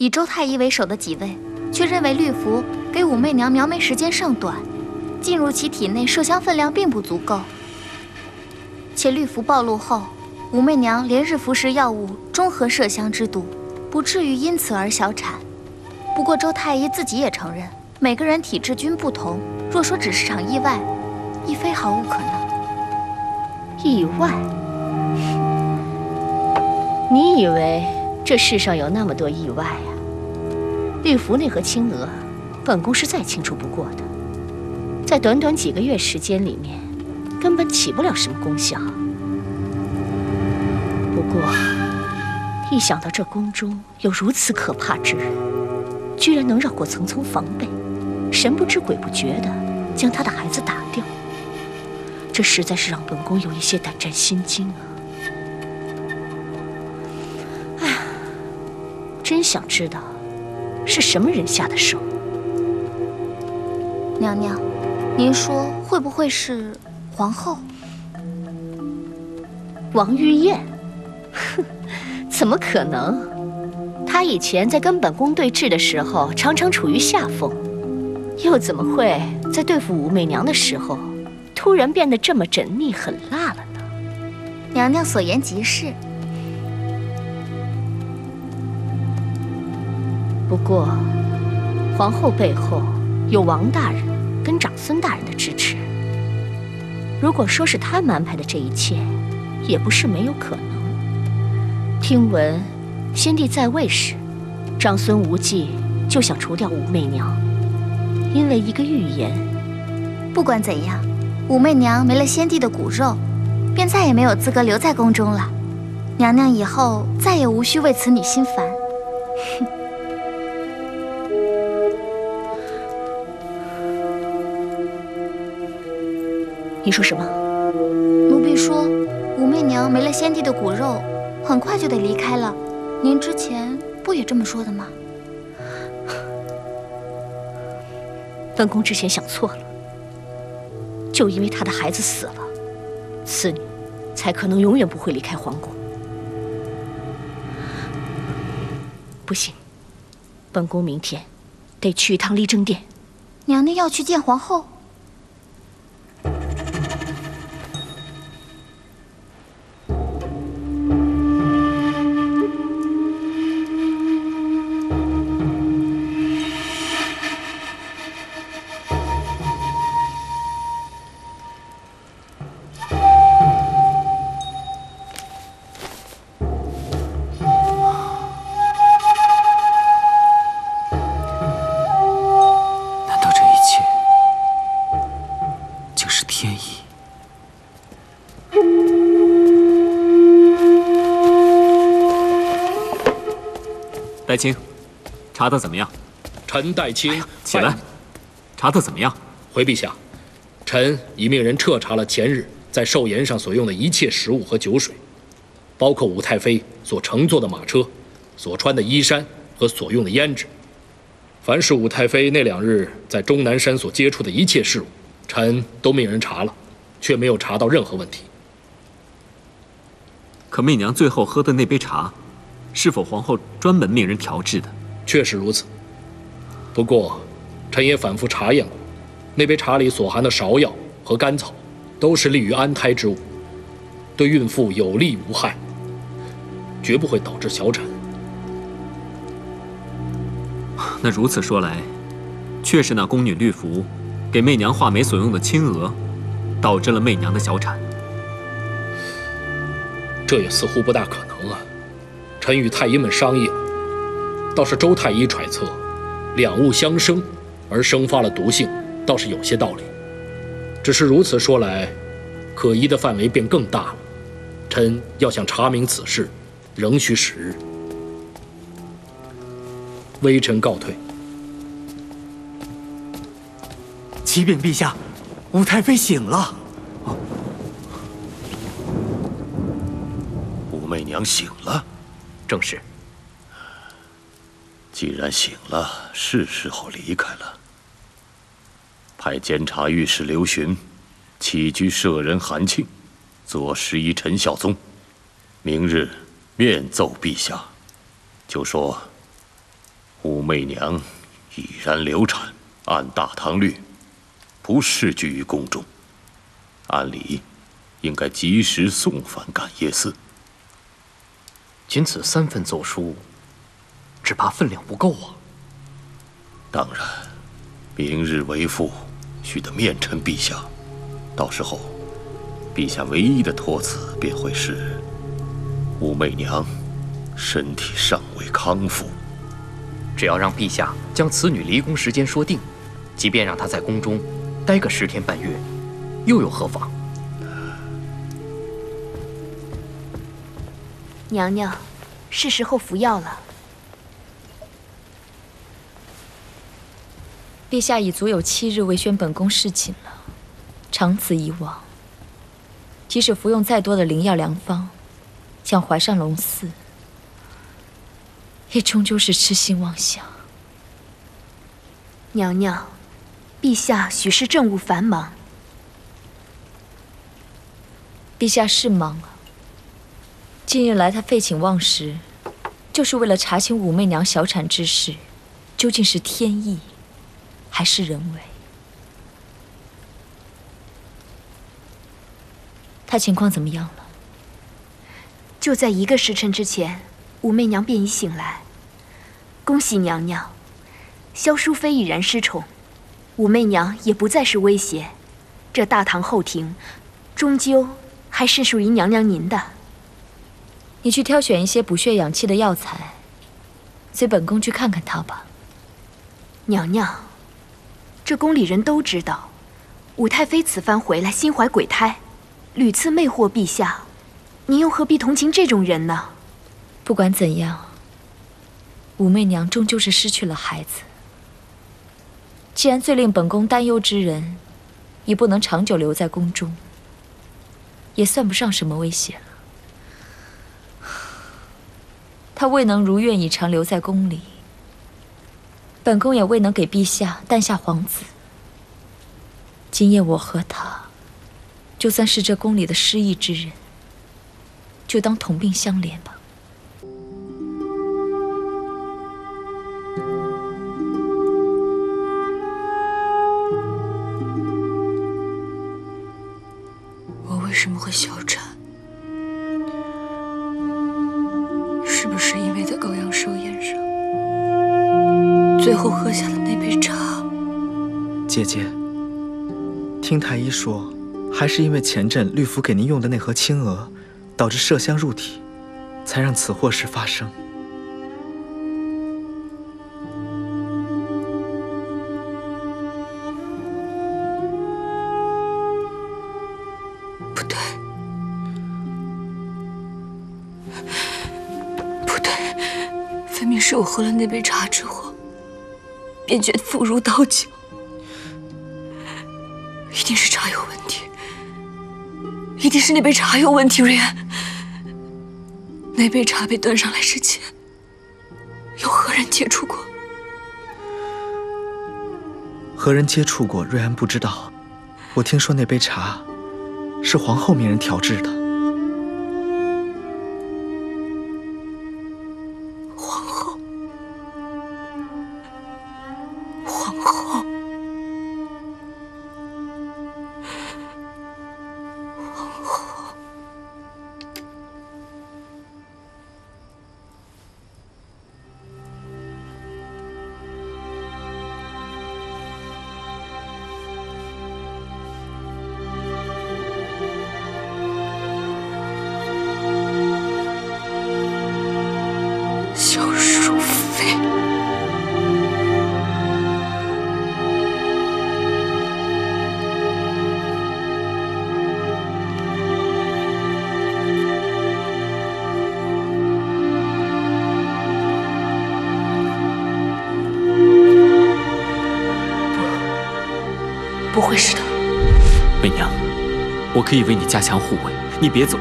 以周太医为首的几位却认为绿符给武媚娘描眉时间尚短，进入其体内麝香分量并不足够，且绿符暴露后，武媚娘连日服食药物中和麝香之毒，不至于因此而小产。不过周太医自己也承认，每个人体质均不同，若说只是场意外，亦非毫无可能。意外？你以为这世上有那么多意外啊？绿芙那和青娥，本宫是再清楚不过的。在短短几个月时间里面，根本起不了什么功效。不过，一想到这宫中有如此可怕之人，居然能绕过层层防备，神不知鬼不觉地将他的孩子打掉，这实在是让本宫有一些胆战心惊啊！哎呀，真想知道是什么人下的手。娘娘，您说会不会是皇后？王玉燕？哼，怎么可能？她以前在跟本宫对峙的时候，常常处于下风，又怎么会在对付武媚娘的时候，突然变得这么缜密狠辣了呢？娘娘所言极是。不过，皇后背后有王大人跟长孙大人的支持。如果说是他们安排的这一切，也不是没有可能。听闻先帝在位时，长孙无忌就想除掉武媚娘，因为一个预言。不管怎样，武媚娘没了先帝的骨肉，便再也没有资格留在宫中了。娘娘以后再也无需为此女心烦。你说什么？奴婢说，武媚娘没了先帝的骨肉，很快就得离开了。您之前不也这么说的吗？本宫之前想错了，就因为她的孩子死了，此女才可能永远不会离开皇宫。不行，本宫明天得去一趟丽政殿。娘娘要去见皇后？戴青，查的怎么样？臣戴青，起来。查的怎么样？回陛下，臣已命人彻查了前日在寿筵上所用的一切食物和酒水，包括武太妃所乘坐的马车、所穿的衣衫和所用的胭脂。凡是武太妃那两日在终南山所接触的一切事物，臣都命人查了，却没有查到任何问题。可媚娘最后喝的那杯茶，是否皇后专门命人调制的？确实如此。不过，臣也反复查验过，那杯茶里所含的芍药和甘草，都是利于安胎之物，对孕妇有利无害，绝不会导致小产。那如此说来，确是那宫女绿芙给媚娘画眉所用的青娥，导致了媚娘的小产。这也似乎不大可能啊。臣与太医们商议，倒是周太医揣测，两物相生而生发了毒性，倒是有些道理。只是如此说来，可疑的范围便更大了。臣要想查明此事，仍需时日。微臣告退。启禀陛下，武太妃醒了。武媚娘醒了。正是。既然醒了，是时候离开了。派监察御史刘询、起居舍人韩庆、左拾遗陈孝宗，明日面奏陛下，就说武媚娘已然流产，按大唐律，不释居于宫中。按理，应该及时送返感业寺。仅此3份奏疏，只怕分量不够啊。当然，明日为父须得面陈陛下，到时候，陛下唯一的托词便会是：武媚娘身体尚未康复。 只要让陛下将此女离宫时间说定，即便让她在宫中待个10天半月，又有何妨？娘娘，是时候服药了。陛下已足有7日未宣本宫事寝了，长此以往，即使服用再多的灵药良方，像怀上龙嗣。 也终究是痴心妄想。娘娘，陛下许是政务繁忙。陛下是忙啊。近日来他废寝忘食，就是为了查清武媚娘小产之事，究竟是天意，还是人为？他情况怎么样了？就在1个时辰之前。 武媚娘便已醒来，恭喜娘娘，萧淑妃已然失宠，武媚娘也不再是威胁，这大唐后庭，终究还是属于娘娘您的。你去挑选一些补血养气的药材，随本宫去看看她吧。娘娘，这宫里人都知道，武太妃此番回来心怀鬼胎，屡次魅惑陛下，您又何必同情这种人呢？ 不管怎样，武媚娘终究是失去了孩子。既然最令本宫担忧之人，已不能长久留在宫中，也算不上什么威胁了。她未能如愿以偿留在宫里，本宫也未能给陛下诞下皇子。今夜我和她，就算是这宫里的失意之人，就当同病相怜吧。 为什么会小产？是不是因为在高阳寿宴上，最后喝下的那杯茶？姐姐，听太医说，还是因为前阵绿府给您用的那盒青蛾，导致麝香入体，才让此祸事发生。是我喝了那杯茶之后，便觉腹如刀绞，一定是茶有问题，一定是那杯茶有问题。瑞安，那杯茶被端上来之前，有何人接触过？何人接触过？瑞安不知道。我听说那杯茶是皇后命人调制的。 我可以为你加强护卫，你别走。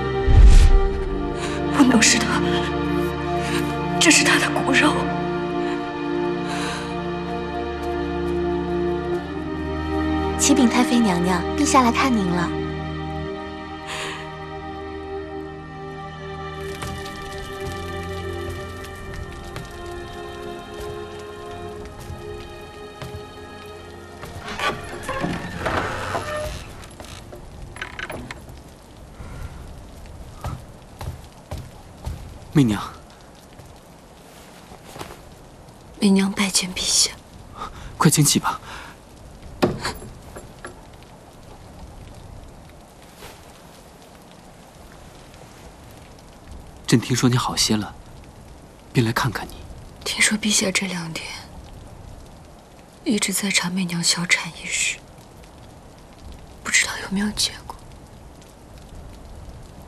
不能是他，这是他的骨肉。启禀太妃娘娘，陛下来看您了。媚娘，媚娘拜见陛下。快请起吧。朕听说你好些了，便来看看你。听说陛下这2天一直在查媚娘小产一事，不知道有没有结果。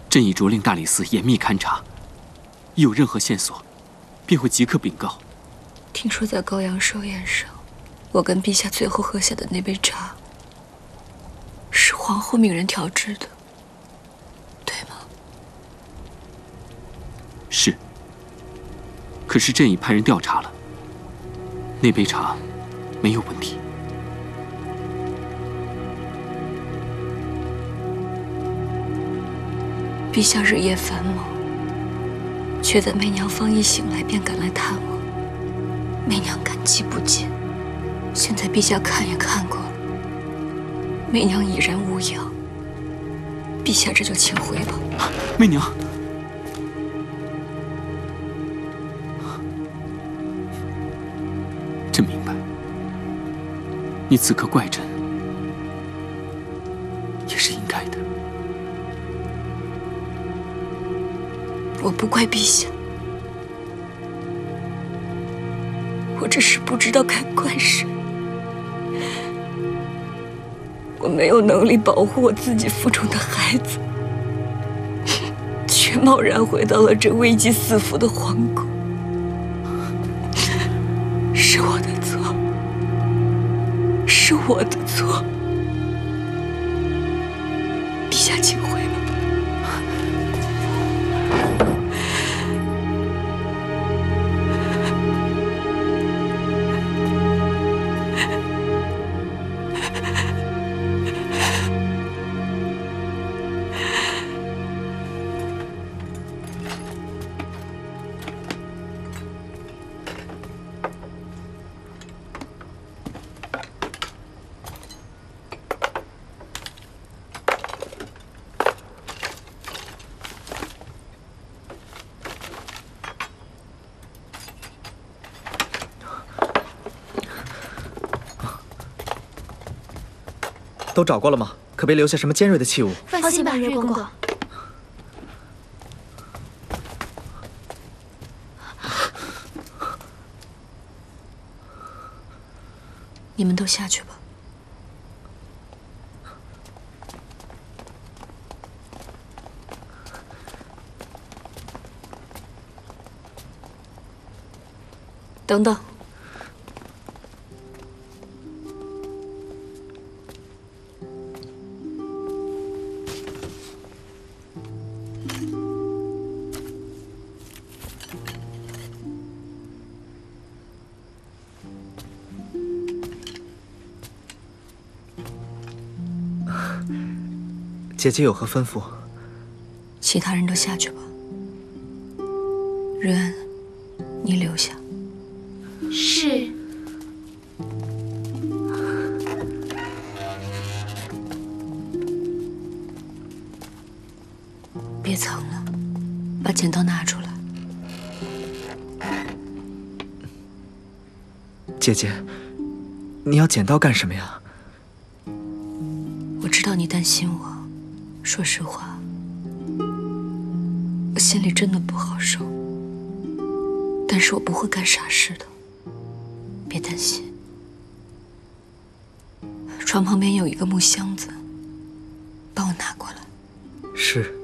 朕已着令大理寺严密勘察。 一有任何线索，便会即刻禀告。听说在高阳寿宴上，我跟陛下最后喝下的那杯茶，是皇后命人调制的，对吗？是。可是朕已派人调查了，那杯茶没有问题。 陛下日夜繁忙。 却在媚娘方一醒来便赶来探我，媚娘感激不尽。现在陛下看也看过了，媚娘已然无恙，陛下这就请回吧。媚娘，朕明白，你此刻怪朕也是应该的。 我不怪陛下，我只是不知道该怪谁。我没有能力保护我自己腹中的孩子，却贸然回到了这危机四伏的皇宫，是我的错，是我的错。陛下，请回。 都找过了吗？可别留下什么尖锐的器物。放心吧，瑞公公。你们都下去吧。等等。 姐姐有何吩咐？其他人都下去吧。瑞恩，你留下。是。别藏了，把剪刀拿出来。姐姐，你要剪刀干什么呀？我知道你担心我。 说实话，我心里真的不好受。但是我不会干傻事的，别担心。床旁边有一个木箱子，帮我拿过来。是。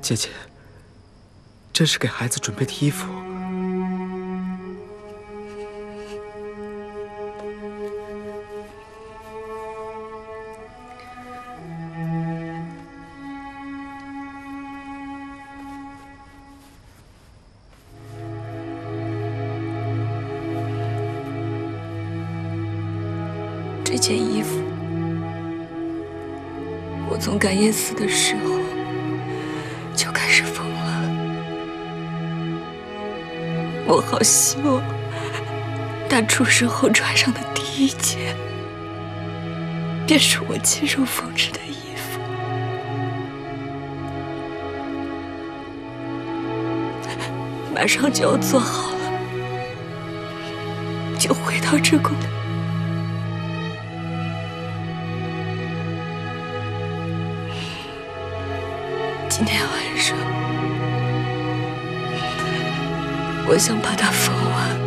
姐姐，这是给孩子准备的衣服。件衣服。我从感应寺的时候就开始疯了，我好希望他出生后穿上的第一件便是我亲手缝制的衣服。马上就要做好了，就回到这宫来。 今天晚上，我想把它缝完。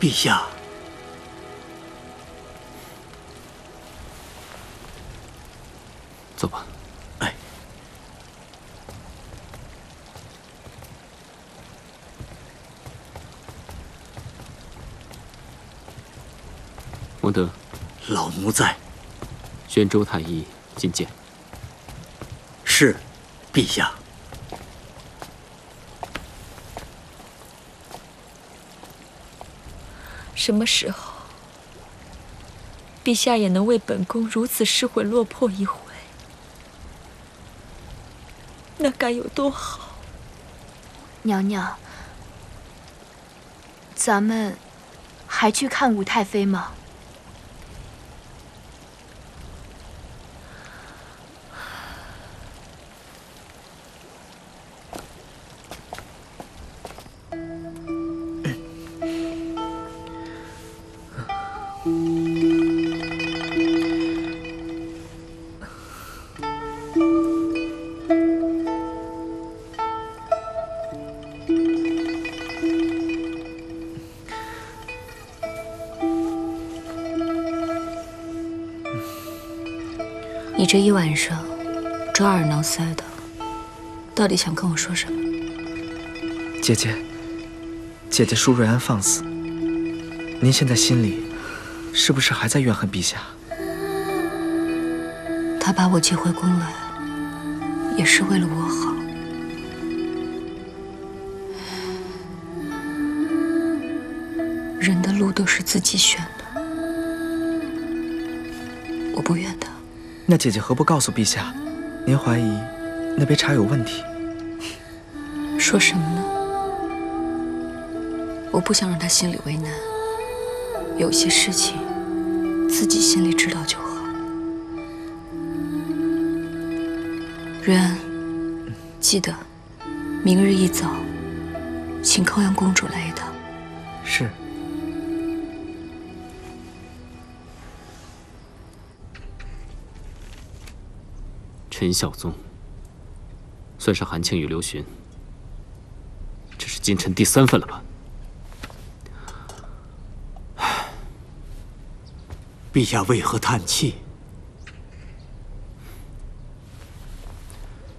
陛下，走吧。 莫德，老奴在。宣州太医觐见。是，陛下。什么时候，陛下也能为本宫如此失魂落魄一回？那该有多好！娘娘，咱们还去看武太妃吗？ 你这一晚上抓耳挠腮的，到底想跟我说什么？姐姐，姐姐恕瑞安放肆，您现在心里是不是还在怨恨陛下？他把我接回宫来，也是为了我好。人的路都是自己选的，我不怨他。 那姐姐何不告诉陛下，您怀疑那杯茶有问题？说什么呢？我不想让他心里为难，有些事情自己心里知道就好。瑞安，记得明日一早，请康阳公主来一趟。是。 陈孝宗算上韩庆与刘询，这是今晨第三份了吧？陛下为何叹气？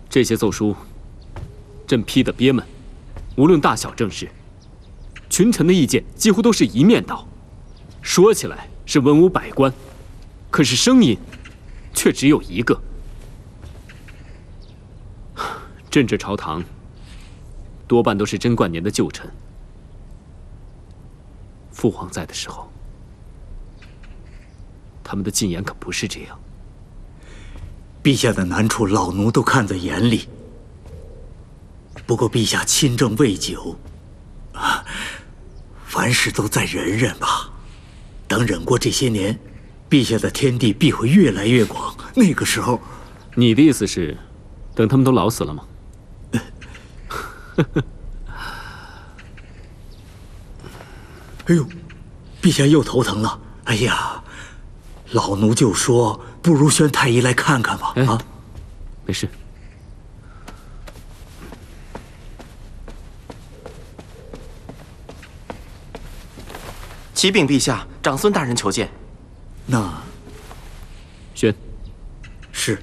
这些奏书，朕批得憋闷，无论大小政事，群臣的意见几乎都是一面倒。说起来是文武百官，可是声音却只有一个。 朕这朝堂，多半都是贞观年的旧臣。父皇在的时候，他们的进言可不是这样。陛下的难处，老奴都看在眼里。不过陛下亲政未久，啊，凡事都再忍忍吧。等忍过这些年，陛下的天地必会越来越广。那个时候，你的意思是，等他们都老死了吗？ 哎呦，陛下又头疼了。哎呀，老奴就说，不如宣太医来看看吧。啊，没事。启禀陛下，长孙大人求见。那，宣，是，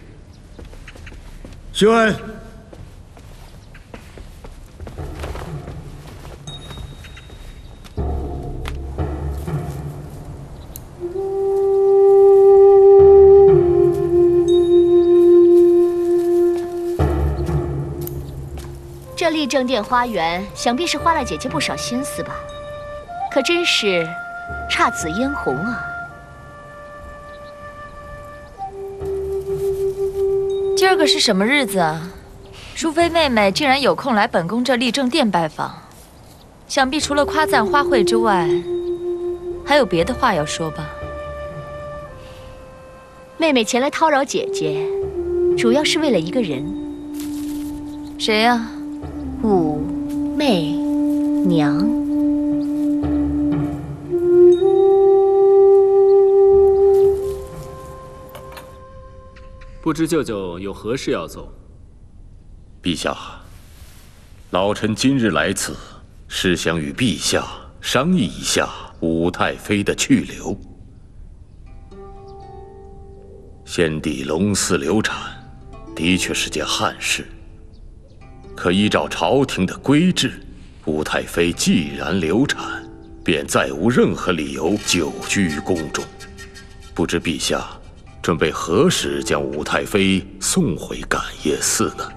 宣。丽正殿花园，想必是花了姐姐不少心思吧？可真是姹紫嫣红啊！今儿个是什么日子啊？淑妃妹妹竟然有空来本宫这丽正殿拜访，想必除了夸赞花卉之外，还有别的话要说吧？妹妹前来叨扰姐姐，主要是为了一个人。 谁呀？武媚娘。不知舅舅有何事要奏？陛下，老臣今日来此，是想与陛下商议一下武太妃的去留。先帝隆嗣流产，的确是件憾事。 可依照朝廷的规制，武太妃既然流产，便再无任何理由久居于宫中。不知陛下准备何时将武太妃送回感业寺呢？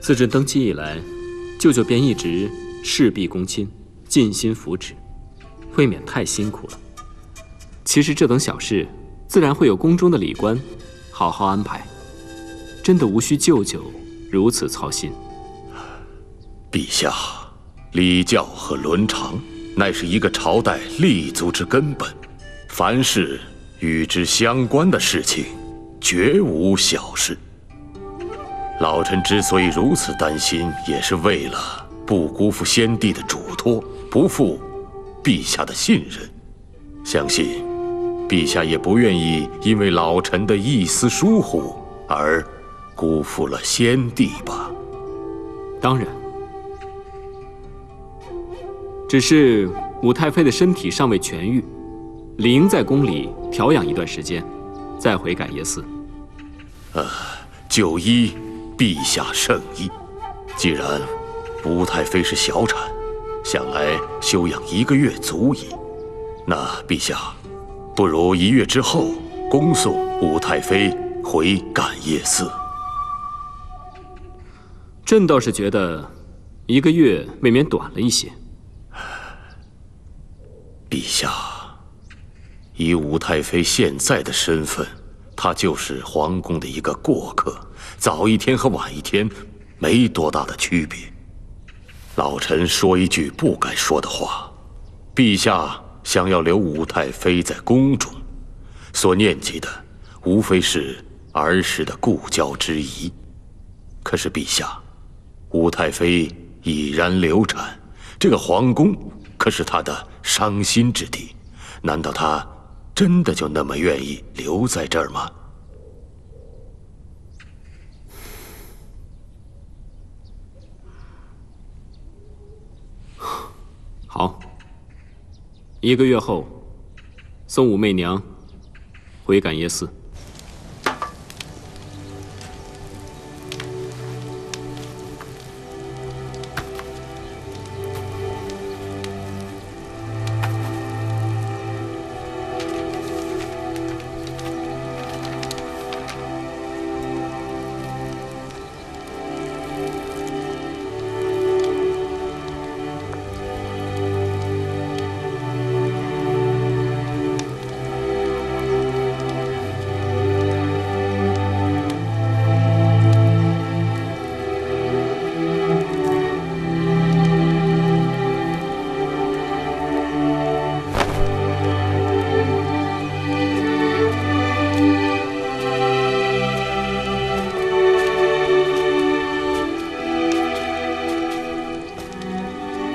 自朕登基以来，舅舅便一直事必躬亲，尽心扶持，未免太辛苦了。其实这等小事，自然会有宫中的礼官 好好安排，真的无需舅舅如此操心。陛下，礼教和伦常乃是一个朝代立足之根本，凡是与之相关的事情，绝无小事。老臣之所以如此担心，也是为了不辜负先帝的嘱托，不负陛下的信任。相信 陛下也不愿意因为老臣的一丝疏忽而辜负了先帝吧？当然，只是武太妃的身体尚未痊愈，理应在宫里调养一段时间，再回感业寺。就依陛下圣意。既然武太妃是小产，想来休养1个月足矣。那陛下 不如1月之后，恭送武太妃回感业寺。朕倒是觉得1个月未免短了一些。陛下，以武太妃现在的身份，她就是皇宫的一个过客，早一天和晚一天没多大的区别。老臣说一句不该说的话，陛下 想要留武太妃在宫中，所念及的无非是儿时的故交之谊。可是陛下，武太妃已然流产，这个皇宫可是她的伤心之地。难道她真的就那么愿意留在这儿吗？好。 1个月后，送武媚娘回感业寺。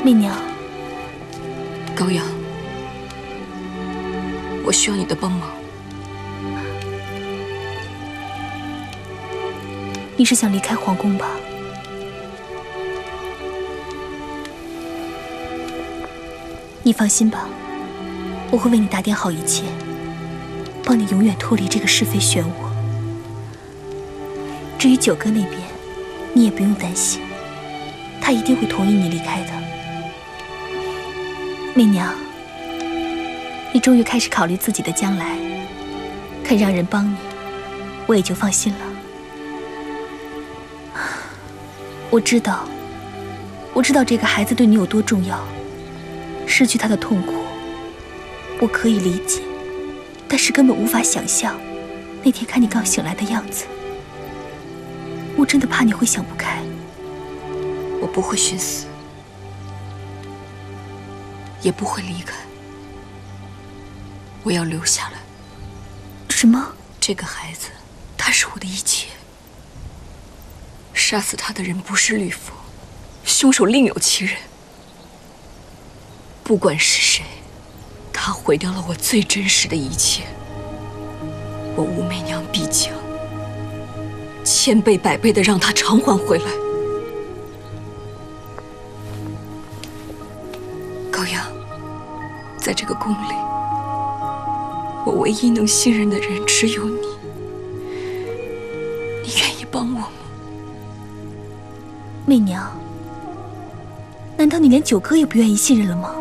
媚娘，高阳，我需要你的帮忙。你是想离开皇宫吧？你放心吧，我会为你打点好一切，帮你永远脱离这个是非漩涡。至于九哥那边，你也不用担心，他一定会同意你离开的。 媚娘，你终于开始考虑自己的将来，肯让人帮你，我也就放心了。我知道这个孩子对你有多重要，失去他的痛苦，我可以理解，但是根本无法想象那天看你刚醒来的样子。我真的怕你会想不开。我不会寻死，也不会离开。我要留下来。什么？这个孩子，他是我的一切。 杀死他的人不是吕父，凶手另有其人。不管是谁，他毁掉了我最真实的一切。我武媚娘必将千倍百倍的让他偿还回来。高阳，在这个宫里，我唯一能信任的人只有你。你愿意帮我吗？ 媚娘，难道你连九哥也不愿意信任了吗？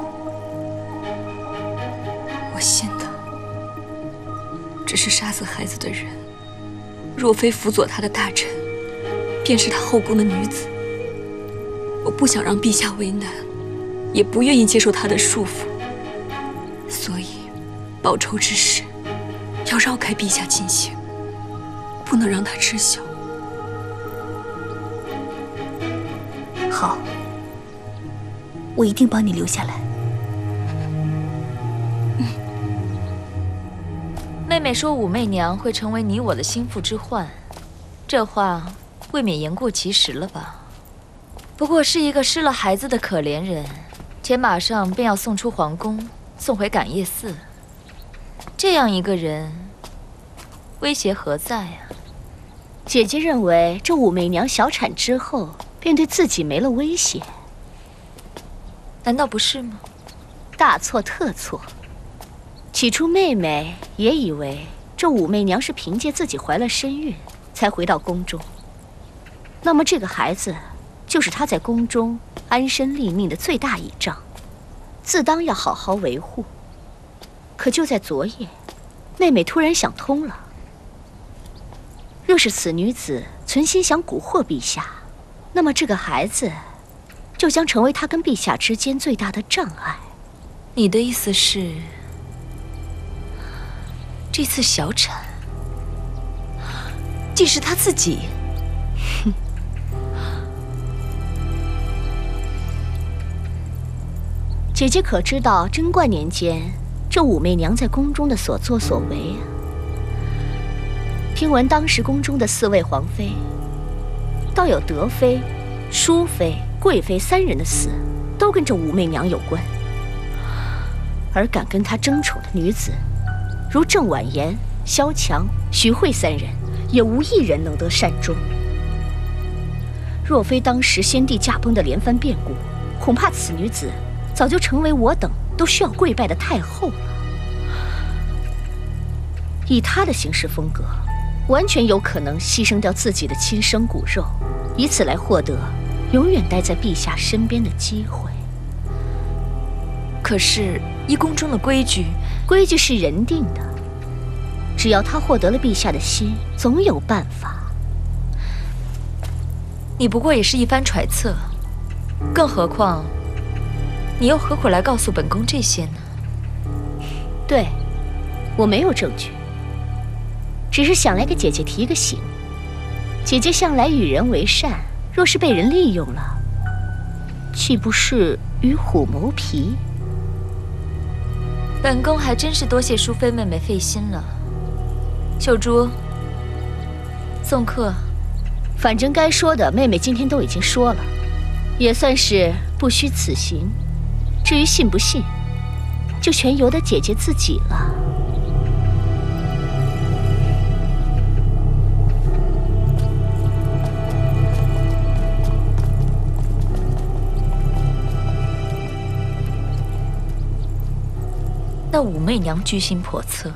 我信的，只是杀死孩子的人，若非辅佐他的大臣，便是他后宫的女子。我不想让陛下为难，也不愿意接受他的束缚，所以报仇之事要绕开陛下进行，不能让他知晓。 好，我一定帮你留下来。妹妹说武媚娘会成为你我的心腹之患，这话未免言过其实了吧？不过是一个失了孩子的可怜人，且马上便要送出皇宫，送回感业寺。这样一个人，威胁何在呀？姐姐认为，这武媚娘小产之后。 便对自己没了威胁，难道不是吗？大错特错！起初妹妹也以为这武媚娘是凭借自己怀了身孕才回到宫中，那么这个孩子就是她在宫中安身立命的最大倚仗，自当要好好维护。可就在昨夜，妹妹突然想通了，若是此女子存心想蛊惑陛下。 那么这个孩子，就将成为他跟陛下之间最大的障碍。你的意思是，这次小产，竟是他自己？哼！姐姐可知道贞观年间这武媚娘在宫中的所作所为啊？听闻当时宫中的4位皇妃。 倒有德妃、淑妃、贵妃3人的死，都跟这武媚娘有关。而敢跟她争宠的女子，如郑婉言、萧蔷、徐慧3人，也无一人能得善终。若非当时先帝驾崩的连番变故，恐怕此女子早就成为我等都需要跪拜的太后了。以她的行事风格，完全有可能牺牲掉自己的亲生骨肉。 以此来获得永远待在陛下身边的机会。可是依宫中的规矩，规矩是人定的。只要他获得了陛下的心，总有办法。你不过也是一番揣测，更何况你又何苦来告诉本宫这些呢？对，我没有证据，只是想来给姐姐提个醒。 姐姐向来与人为善，若是被人利用了，岂不是与虎谋皮？本宫还真是多谢淑妃妹妹费心了。秀珠，送客。反正该说的，妹妹今天都已经说了，也算是不虚此行。至于信不信，就全由得姐姐自己了。 那武媚娘居心叵测，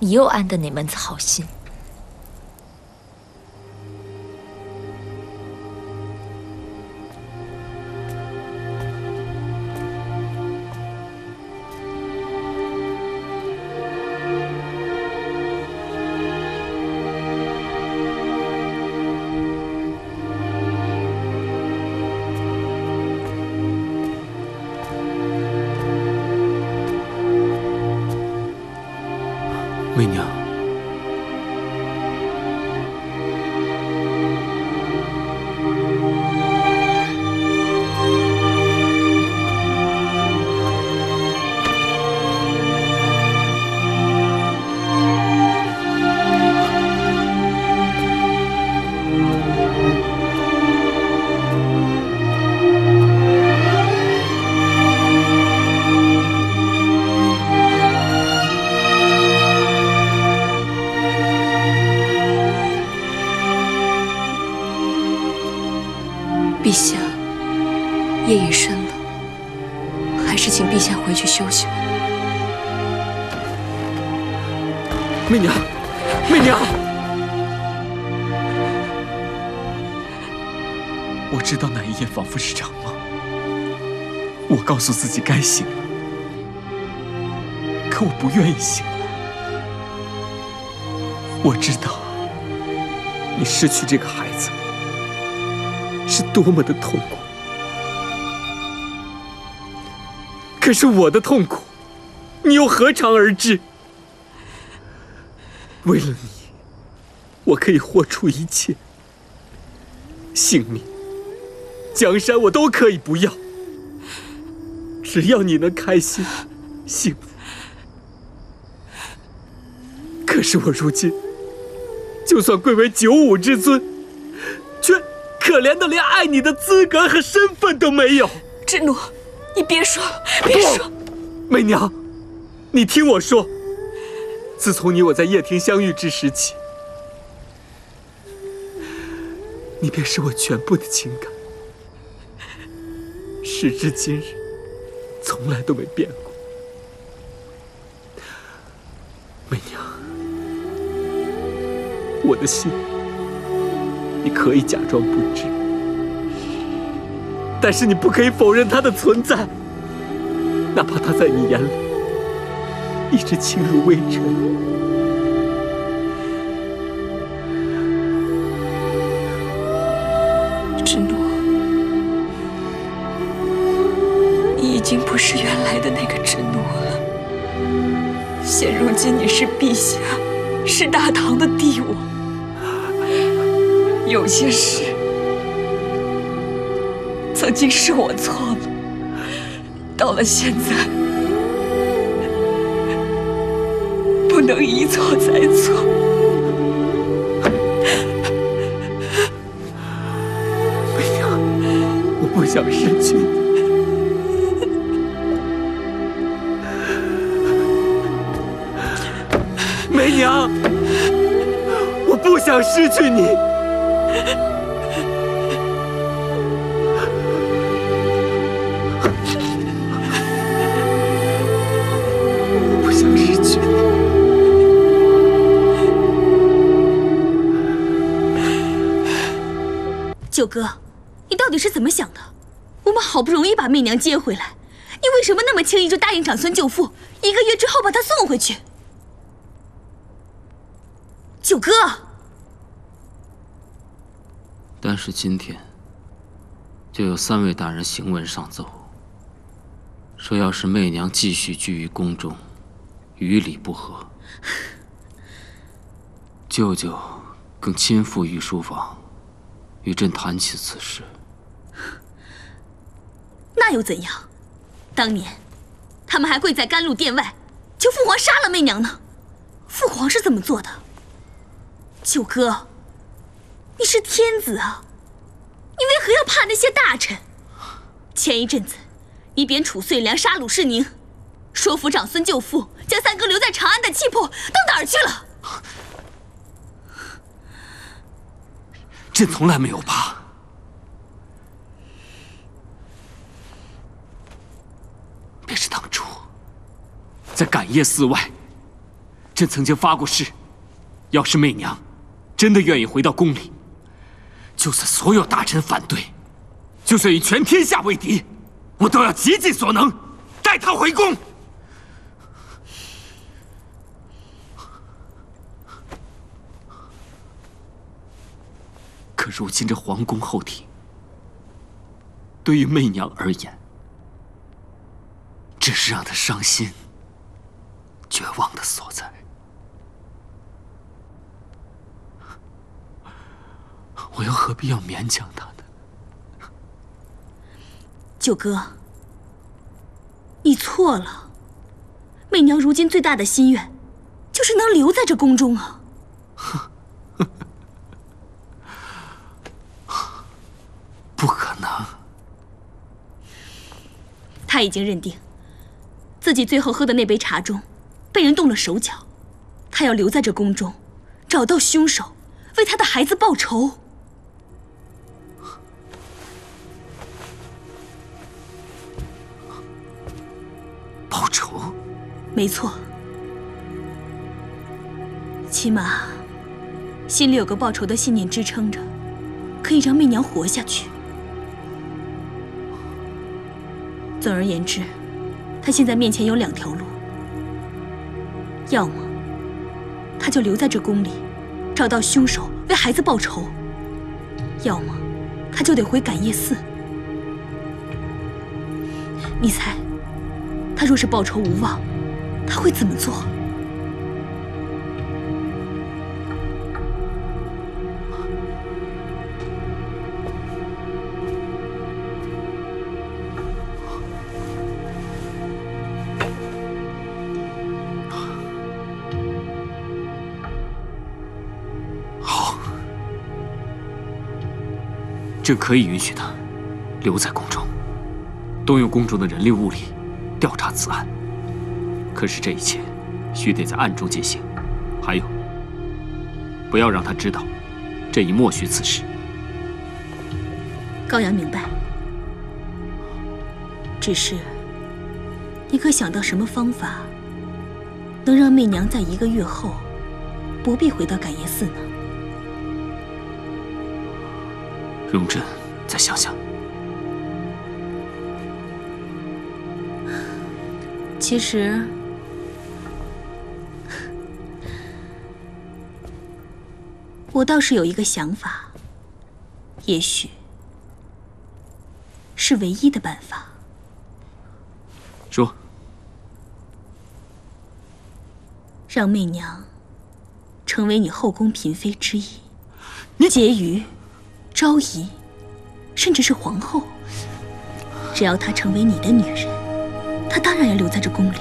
你又安的哪门子好心？陛下，夜已深了，还是请陛下回去休息吧。媚娘，媚娘，我知道那一夜仿佛是场梦，我告诉自己该醒了，可我不愿意醒来。我知道你失去这个孩子是多么的痛苦，可是我的痛苦，你又何尝而知？为了你，我可以豁出一切，性命、江山我都可以不要，只要你能开心、幸福。可是我如今，就算贵为九五之尊，却……可怜的，连爱你的资格和身份都没有。智奴，你别说，别说。媚娘，你听我说。自从你我在掖庭相遇之时起，你便是我全部的情感。时至今日，从来都没变过。媚娘，我的心。你可以假装不知，但是你不可以否认它的存在，哪怕它在你眼里一直轻如微尘。芷诺，你已经不是原来的那个芷诺了，现如今你是陛下，是大唐的帝王。有些事曾经是我错了，到了现在不能一错再错。媚娘，我不想失去你。媚娘，我不想失去你。九哥，你到底是怎么想的？我们好不容易把媚娘接回来，你为什么那么轻易就答应长孙舅父，1个月之后把她送回去？九哥，但是今天就有3位大人行文上奏，说要是媚娘继续居于宫中，与礼不合。舅舅更亲赴御书房。与朕谈起此事，那又怎样？当年他们还跪在甘露殿外求父皇杀了媚娘呢。父皇是怎么做的？九哥，你是天子啊，你为何要怕那些大臣？前一阵子你贬褚遂良杀鲁世宁，说服长孙舅父将三哥留在长安的气魄到哪儿去了？朕从来没有怕。便是当初，在感业寺外，朕曾经发过誓，要是媚娘真的愿意回到宫里，就算所有大臣反对，就算以全天下为敌，我都要竭尽所能，带她回宫。可如今这皇宫后庭，对于媚娘而言，只是让她伤心、绝望的所在。我又何必要勉强她呢？九哥，你错了。媚娘如今最大的心愿，就是能留在这宫中啊。不可能！他已经认定，自己最后喝的那杯茶中，被人动了手脚。他要留在这宫中，找到凶手，为他的孩子报仇。没错，起码心里有个报仇的信念支撑着，可以让媚娘活下去。总而言之，她现在面前有两条路，要么她就留在这宫里，找到凶手为孩子报仇；要么她就得回感业寺。 你猜，他若是报仇无望，他会怎么做？好，朕可以允许他留在宫中。 动用宫中的人力物力调查此案，可是这一切须得在暗中进行。还有，不要让他知道，朕已默许此事。高阳明白，只是你可想到什么方法，能让媚娘在1个月后不必回到感业寺呢？容朕再想想。 其实，我倒是有一个想法，也许是唯一的办法。说，让媚娘成为你后宫嫔妃之一，婕妤、昭仪，甚至是皇后，只要她成为你的女人。 他当然要留在这宫里。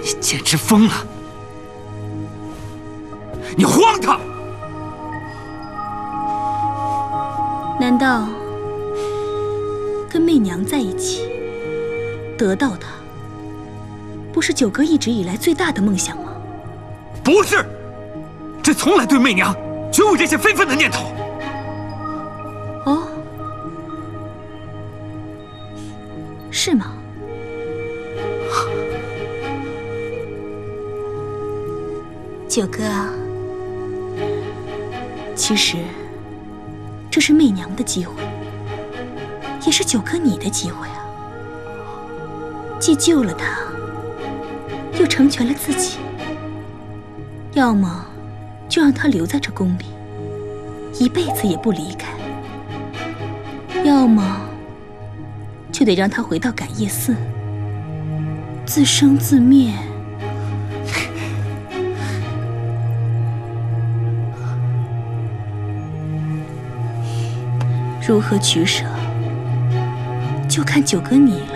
你简直疯了！你荒唐！难道跟媚娘在一起，得到她，不是九哥一直以来最大的梦想吗？不是，朕从来对媚娘绝无这些非分的念头。哦。 是吗？九哥，其实这是媚娘的机会，也是九哥你的机会啊！既救了她，又成全了自己。要么就让她留在这宫里，一辈子也不离开；要么…… 就得让他回到感业寺，自生自灭。如何取舍，就看九哥你了。